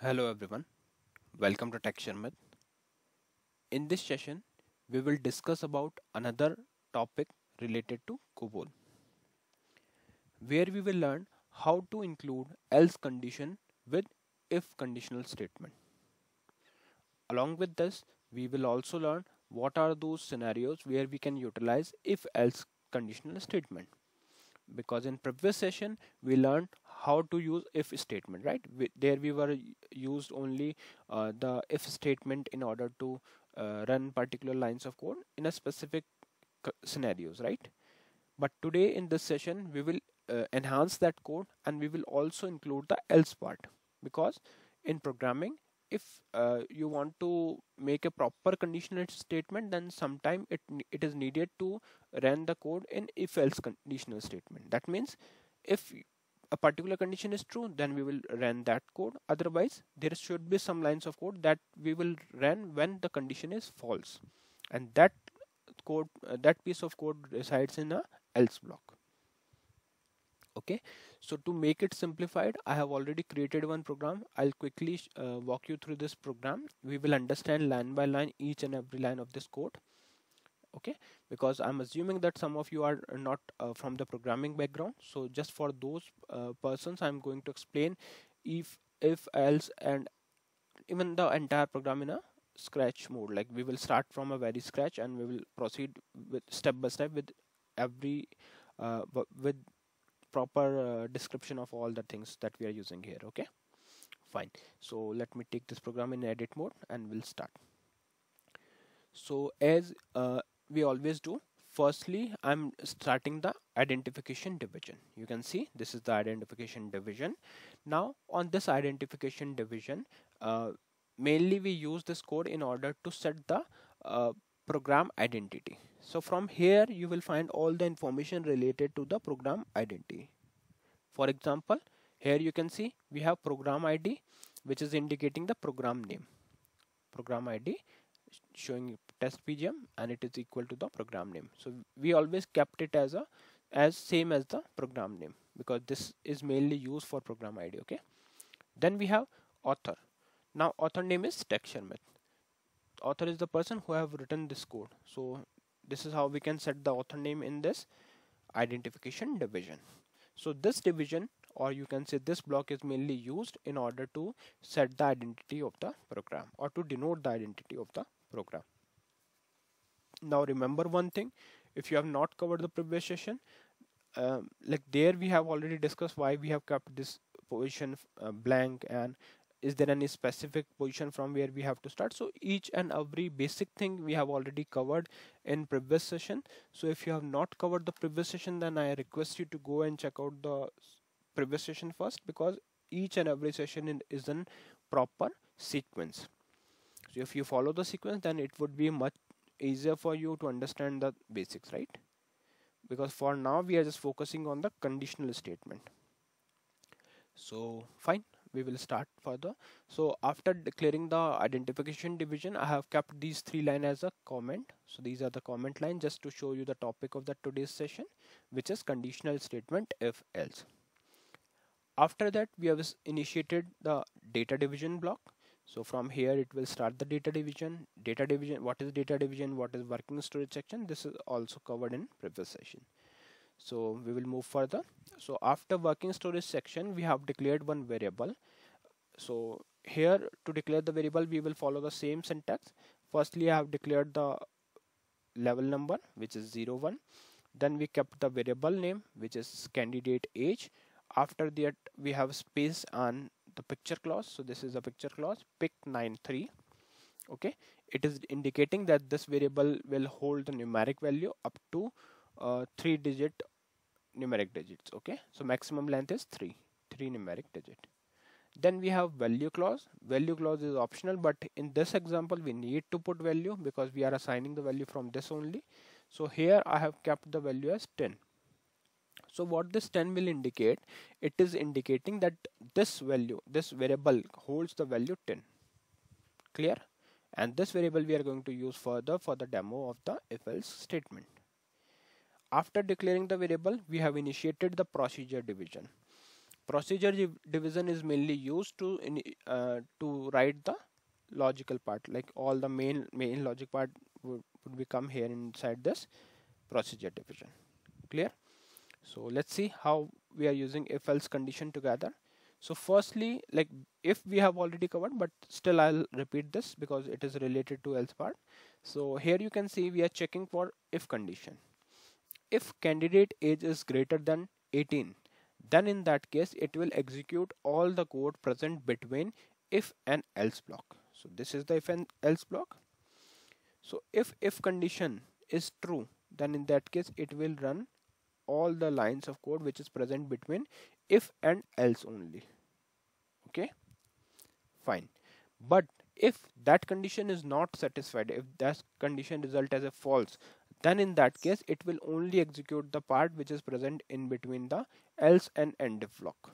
Hello everyone, welcome to Texture Myth. In this session, we will discuss about another topic related to COBOL, where we will learn how to include else condition with if conditional statement. Along with this, we will also learn what are those scenarios where we can utilize if else conditional statement. Because in previous session we learned how to use if statement, right? There we were used only the if statement in order to run particular lines of code in a specific scenarios, right? But today in this session we will enhance that code, and we will also include the else part, because in programming if you want to make a proper conditional statement, then sometime it is needed to run the code in if else conditional statement. That means if a particular condition is true, then we will run that code. Otherwise there should be some lines of code that we will run when the condition is false, and that code that piece of code resides in a else block. Okay, so to make it simplified, I have already created one program. I'll quickly walk you through this program. We will understand line by line each and every line of this code. Okay, because I'm assuming that some of you are not from the programming background, so just for those persons I'm going to explain if else, and even the entire program in a scratch mode. Like we will start from a very scratch, and we will proceed with step by step with every proper description of all the things that we are using here. Okay, fine. So let me take this program in edit mode and we'll start. So as we always do, firstly I'm starting the identification division. You can see this is the identification division. Now on this identification division, mainly we use this code in order to set the program identity. So from here you will find all the information related to the program identity. For example, here you can see we have program ID, which is indicating the program name, program ID showing test PGM, and it is equal to the program name. So we always kept it as same as the program name, because this is mainly used for program ID. Okay, then we have author. Now author name is Texture Myth. Author is the person who have written this code. So this is how we can set the author name in this identification division. So this division, or you can say this block, is mainly used in order to set the identity of the program, or to denote the identity of the program. Now remember one thing, if you have not covered the previous session, like there we have already discussed why we have kept this position blank, and is there any specific position from where we have to start. So each and every basic thing we have already covered in previous session. So if you have not covered the previous session, then I request you to go and check out the previous session first, because each and every session is in proper sequence. So if you follow the sequence, then it would be much easier for you to understand the basics, right? Because for now we are just focusing on the conditional statement. So fine, we will start further. So after declaring the identification division, I have kept these three lines as a comment. So these are the comment line, just to show you the topic of the today's session, which is conditional statement if else. After that we have initiated the data division block. So from here it will start the data division. What is data division, what is working storage section, this is also covered in previous session. So we will move further. So after working storage section, we have declared one variable. So here to declare the variable, we will follow the same syntax. Firstly, I have declared the level number, which is 01. Then we kept the variable name, which is candidate age. After that, we have space and the picture clause. So this is a picture clause, pic93. Okay, it is indicating that this variable will hold the numeric value up to 3 digit numeric digits. Okay, so maximum length is 3 numeric digit. Then we have value clause. Value clause is optional, but in this example we need to put value, because we are assigning the value from this only. So here I have kept the value as 10. So what this 10 will indicate, it is indicating that this value, this variable holds the value 10. Clear? And this variable we are going to use further for the demo of the if else statement. After declaring the variable, we have initiated the procedure division. Procedure division is mainly used to write the logical part, like all the main logic part would become here inside this procedure division. Clear? So let's see how we are using if else condition together. So firstly, like if we have already covered, but still I'll repeat this because it is related to else part. So here you can see we are checking for if condition. If candidate age is greater than 18, then in that case it will execute all the code present between if and else block. So this is the if and else block. So if condition is true, then in that case it will run all the lines of code which is present between if and else only. Okay, fine. But if that condition is not satisfied, if that condition result as a false, then in that case it will only execute the part which is present in between the else and end if block.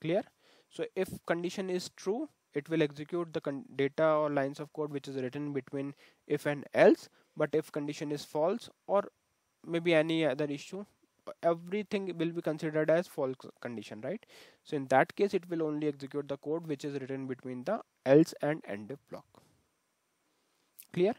Clear? So if condition is true, it will execute the data or lines of code which is written between if and else. But if condition is false or maybe any other issue, everything will be considered as false condition, right? So in that case it will only execute the code which is written between the else and end if block. Clear?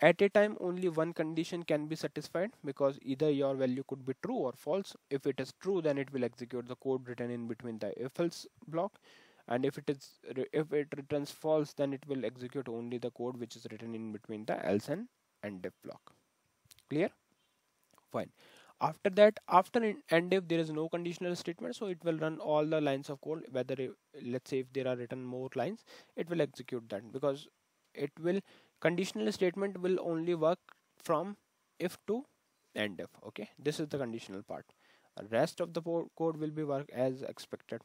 At a time only one condition can be satisfied, because either your value could be true or false. If it is true, then it will execute the code written in between the if else block, and if it returns false, then it will execute only the code which is written in between the else and end if block. Clear? Fine. After that, after end if there is no conditional statement, so it will run all the lines of code. Whether let's say if there are written more lines, it will execute that, because it will conditional statement will only work from if to end if. Okay, this is the conditional part. Rest of the code will be work as expected.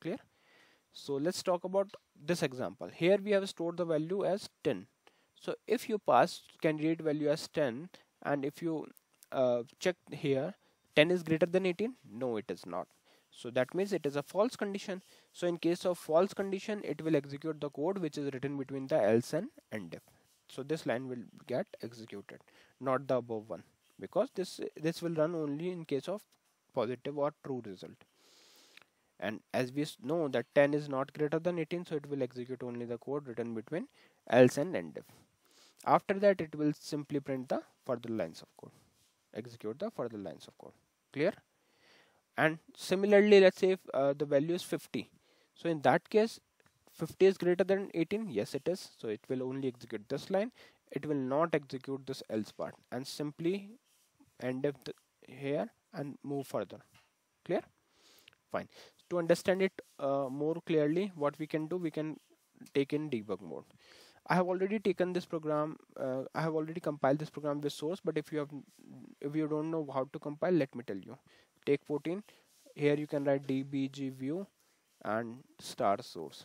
Clear? So let's talk about this example. Here we have stored the value as 10. So if you pass candidate value as 10, and if you check here, 10 is greater than 18? No, it is not. So that means it is a false condition. So in case of false condition, it will execute the code which is written between the else and end if. So this line will get executed, not the above one, because this will run only in case of positive or true result. And as we know that 10 is not greater than 18, so it will execute only the code written between else and end if. After that, it will simply print the further lines of code, execute the further lines of code. Clear? And similarly, let's say if the value is 50. So in that case, 50 is greater than 18. Yes, it is. So it will only execute this line. It will not execute this else part, and simply end up here and move further. Clear? Fine. To understand it more clearly, what we can do, we can take in debug mode. I have already taken this program. I have already compiled this program with source. But if you don't know how to compile, let me tell you. Take 14. Here you can write dbg view and star source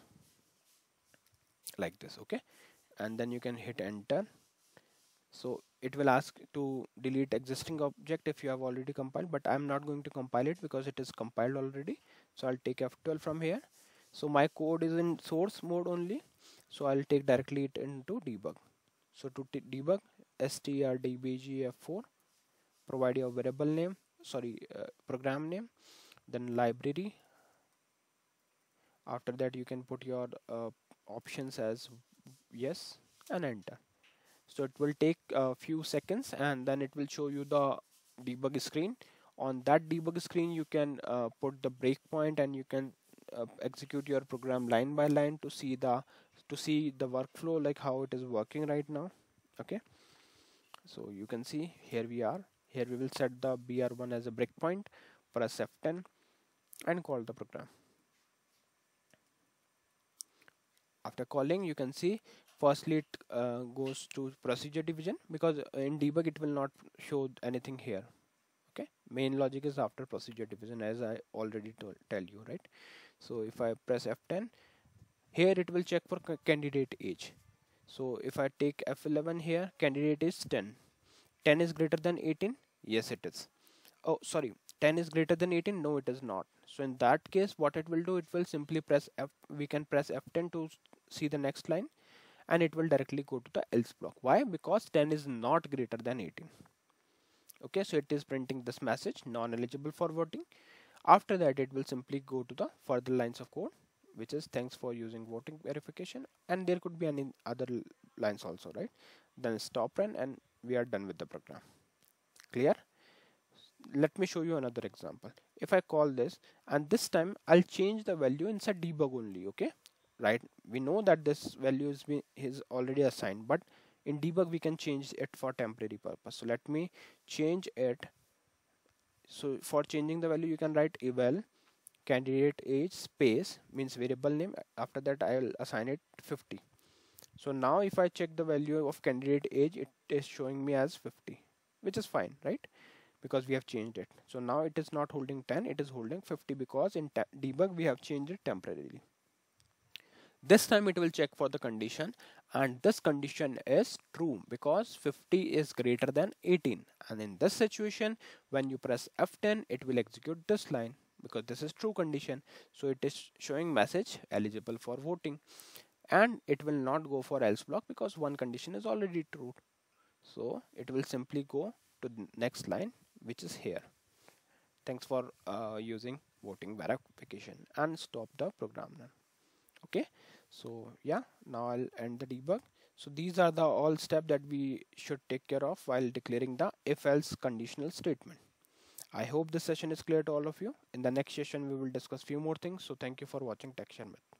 like this. Okay, and then you can hit enter. So it will ask to delete existing object if you have already compiled, but I'm not going to compile it because it is compiled already. So I'll take F12 from here. So my code is in source mode only, so I'll take directly it into debug. So to debug, strdbgf4, provide your variable name, program name, then library. After that you can put your options as yes and enter. So it will take a few seconds, and then it will show you the debug screen. On that debug screen you can put the breakpoint, and you can execute your program line by line to see the workflow, like how it is working right now. Okay, so you can see here we are. Here we will set the BR1 as a breakpoint, press F10 and call the program. After calling, you can see firstly it goes to procedure division, because in debug it will not show anything here. Okay, main logic is after procedure division, as I already tell you, right? So if I press F10, here it will check for candidate age. So if I take F11 here, candidate is 10. 10 is greater than 18? Yes, it is. Oh, sorry, 10 is greater than 18? No, it is not. So in that case, what it will do, it will simply press F. We can press F10 to see the next line, and it will directly go to the else block. Why? Because 10 is not greater than 18. Okay, so it is printing this message, non eligible for voting. After that, it will simply go to the further lines of code, which is thanks for using voting verification, and there could be any other lines also, right? Then stop run, and we are done with the program. Clear? Let me show you another example. If I call this, and this time I'll change the value inside debug only, okay? Right? We know that this value is already assigned, but in debug we can change it for temporary purpose. So let me change it. So for changing the value, you can write eval candidate age space means variable name. After that, I will assign it 50. So now if I check the value of candidate age, it is showing me as 50, which is fine, right? Because we have changed it. So now it is not holding 10, it is holding 50, because in debug we have changed it temporarily. This time it will check for the condition, and this condition is true because 50 is greater than 18, and in this situation when you press F10 it will execute this line because this is true condition. So it is showing message eligible for voting, and it will not go for else block because one condition is already true. So it will simply go to the next line, which is here. Thanks for using voting verification, and stop the program now. Okay, so yeah, now I'll end the debug. So these are the all steps that we should take care of while declaring the if-else conditional statement. I hope this session is clear to all of you. In the next session, we will discuss few more things. So thank you for watching TechShare Myth.